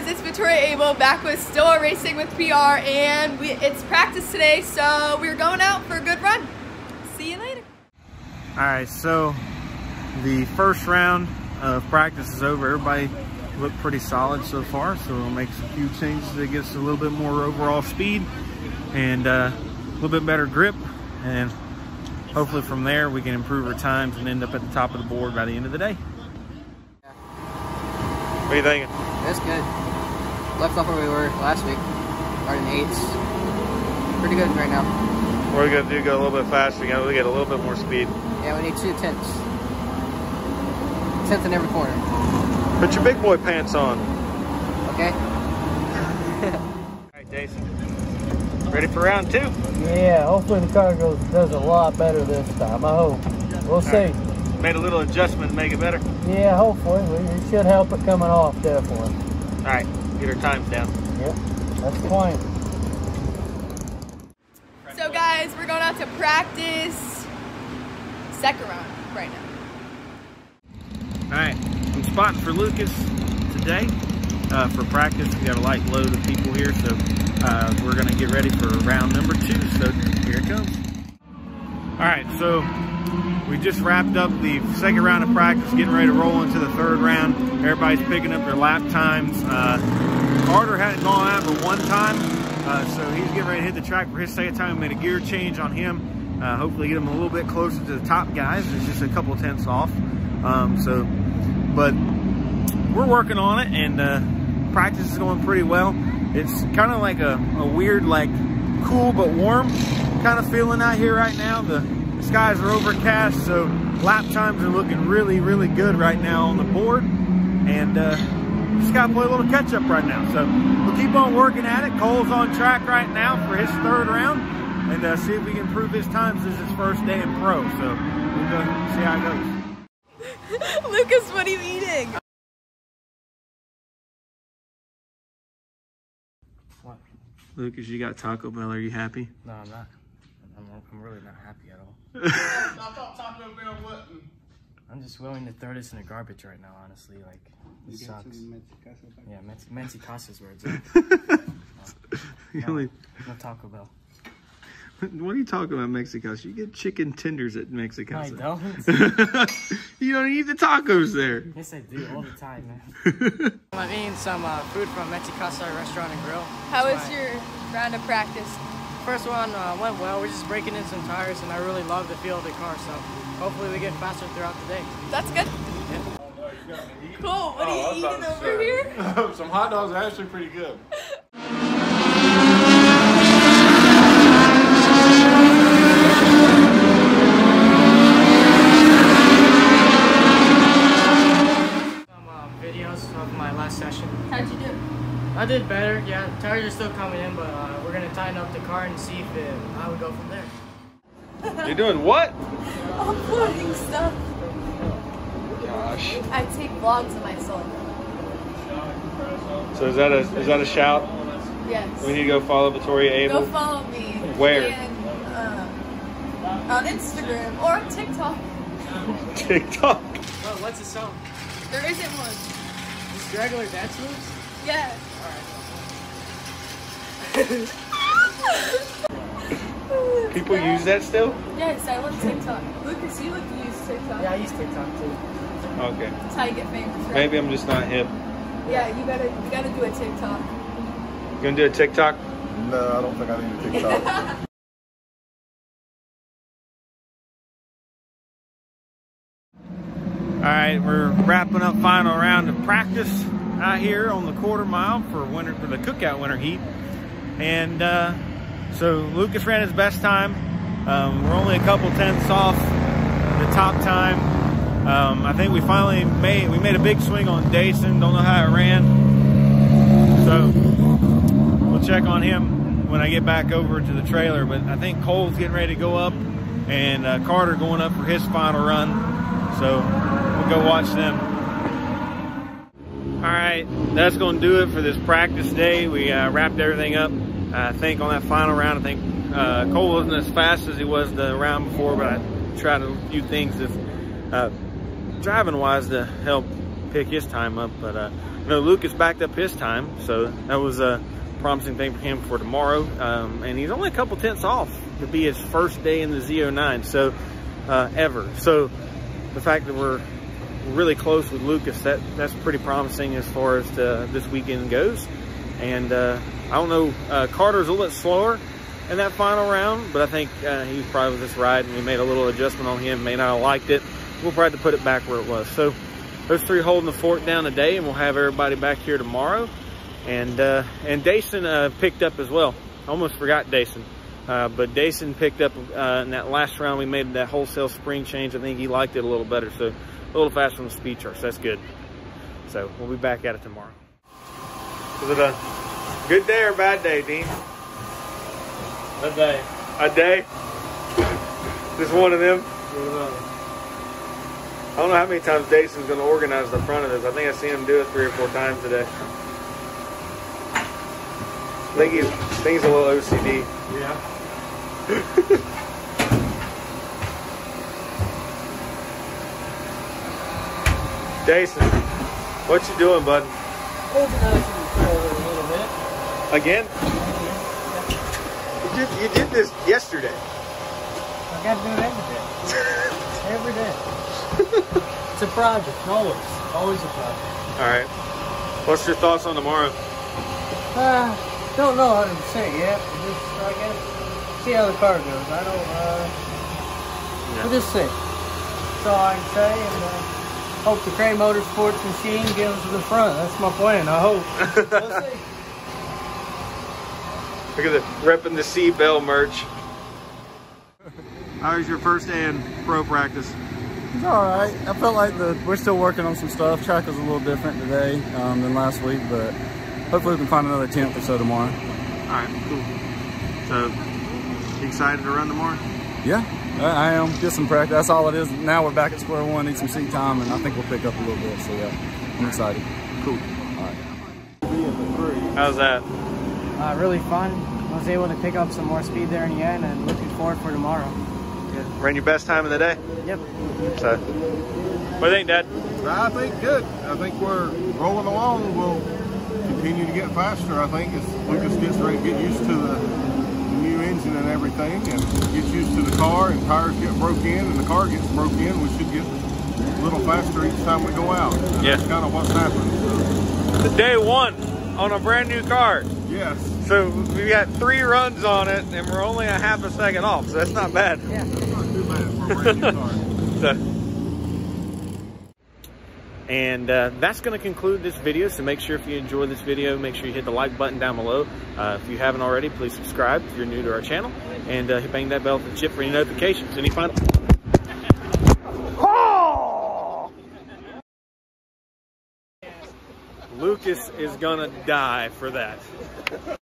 guys, it's Vittoria Abel back with Stillwell Racing with PR, and it's practice today, so we're going out for a good run. See you later. Alright, so the first round of practice is over. Everybody looked pretty solid so far, so we'll make a few changes that gives us a little bit more overall speed and a little bit better grip, and hopefully from there we can improve our times and end up at the top of the board by the end of the day. What are you thinking? That's good. Left off where we were last week, right in the 8s. Pretty good right now. We're going to do go a little bit faster. We're going to get a little bit more speed. Yeah, we need 2 tenths. 1/10 in every corner. Put your big boy pants on. Okay. All right, Jason. Ready for round 2? Yeah, hopefully the car does a lot better this time, I hope. We'll see. Made a little adjustment to make it better? Yeah, hopefully. It should help it coming off, definitely. All right, get our times down. Yep, that's the point. So guys, we're going out to practice second round right now. All right, I'm spotting for Lucas today for practice. We got a light load of people here, so we're gonna get ready for round number 2, so here it comes. All right, so we just wrapped up the second round of practice, getting ready to roll into the third round. Everybody's picking up their lap times. Carter hadn't gone out but one time, so he's getting ready to hit the track for his second time. We made a gear change on him. Hopefully get him a little bit closer to the top guys. It's just a couple tenths off. But we're working on it, and practice is going pretty well. It's kind of like a weird, like cool but warm kind of feeling out here right now. The skies are overcast, so lap times are looking really, really good right now on the board, and just got to play a little catch up right now. So we'll keep on working at it. Cole's on track right now for his third round, and see if we can improve his times. This is his first day in pro, so we'll go see how it goes. Lucas, what are you eating? What? Lucas, you got Taco Bell. Are you happy? No, I'm not. I'm really not happy at all. I thought Taco Bell wasn't. I'm just willing to throw this in the garbage right now, honestly. Like, this you sucks. Yeah, Mexicasa's words. No Taco Bell. What are you talking about, Mexicasa? You get chicken tenders at Mexicasa. No, I don't. You don't eat the tacos there. Yes, I do all the time, man. I'm eating some food from Mexicasa Restaurant and Grill. How was your round of practice? First one went well. We're just breaking in some tires, and I really love the feel of the car, so hopefully we get faster throughout the day. That's good. Yeah. Oh, no, you got me eating. Cool. What are you eating over here? Some hot dogs are actually pretty good. Some videos of my last session. How'd you do? I did better, yeah. Tires are still coming in, but we're gonna tighten up the car and see if I would go from there. You're doing what? I'm vlogging stuff. Gosh. I take vlogs of myself. So is that a shout? Yes. We need to go follow Vittoria Abel. Go follow me. Where? And, on Instagram or on TikTok. TikTok. Well, what's the song? There isn't one. Just regular dance moves. Yeah. Alright. People use that still? Yes, I love TikTok. Lucas, you like to use TikTok. Yeah, I use TikTok too. Okay. That's how you get famous, right? Maybe I'm just not hip. Yeah, you gotta do a TikTok. You gonna do a TikTok? No, I don't think I need a TikTok. Alright, we're wrapping up final round of practice out here on the quarter mile for the cookout winter heat, and so Lucas ran his best time. We're only a couple tenths off the top time. I think we finally made a big swing on Dayson. Don't know how it ran, so we'll check on him when I get back over to the trailer. But I think Cole's getting ready to go up, and Carter going up for his final run, so we'll go watch them. All right, that's going to do it for this practice day. We wrapped everything up. I think on that final round, I think Cole wasn't as fast as he was the round before, but I tried a few things driving-wise to help pick his time up, but no, Lucas backed up his time, so that was a promising thing for him for tomorrow. And he's only a couple tenths off to be his first day in the z09, so ever. So the fact that we're really close with Lucas, that's pretty promising as far as this weekend goes. And I don't know, Carter's a little bit slower in that final round, but I think he was probably with this ride and we made a little adjustment on him, may not have liked it. We'll probably have to put it back where it was. So those three holding the fort down today, and we'll have everybody back here tomorrow. And Dayson picked up as well. Almost forgot Dayson. But Dayson picked up in that last round. We made that wholesale spring change. I think he liked it a little better. So a little faster on the speed chart. So that's good. So we'll be back at it tomorrow. Was it a good day or bad day, Dean? A day. A day? Just one of them? One of them. I don't know how many times Dayson's going to organize the front of this. I think I've seen him do it 3 or 4 times today. I think he's a little OCD. Yeah. Dayson, what you doing, bud? Organizing the trailer a little bit. Again? Yeah. You did this yesterday. I got to do it every day. Every day. It's a project, always. Always a project. All right. What's your thoughts on tomorrow? Don't know 100% yet. Just, I guess, see how the car goes. I don't, yeah. We'll just see. That's all I can say. And hope the Crane Motorsports machine gets to the front. That's my plan, I hope. We'll see. Look at the repping the C-bell merch. How was your first day in pro practice? It's all right. I felt like we're still working on some stuff. Track was a little different today than last week, but hopefully we can find another 10th or so tomorrow. All right, cool. So, excited to run tomorrow? Yeah, I am. Get some practice. That's all it is. Now we're back at square one, need some seat time, and I think we'll pick up a little bit. So, yeah, I'm excited. Cool. All right. How's that? Really fun. I was able to pick up some more speed there in the end, and looking forward for tomorrow. Yeah. Ran your best time of the day? Yep. So, what do you think, Dad? I think good. I think we're rolling along. We'll continue to get faster, I think, as Lucas gets ready to get used to the new engine and everything, and gets used to the car, and tires get broke in, and the car gets broke in. We should get a little faster each time we go out. And yeah. That's kind of what's happened. So. The day one on a brand new car. Yes. So we got 3 runs on it, and we're only a half a second off, so that's not bad. Yeah. That's not too bad for a brand new car. So. And that's going to conclude this video. So make sure if you enjoyed this video, make sure you hit the like button down below. If you haven't already, please subscribe if you're new to our channel. And hit bang that bell for the chip for any notifications. Any final... Oh! Lucas is going to die for that.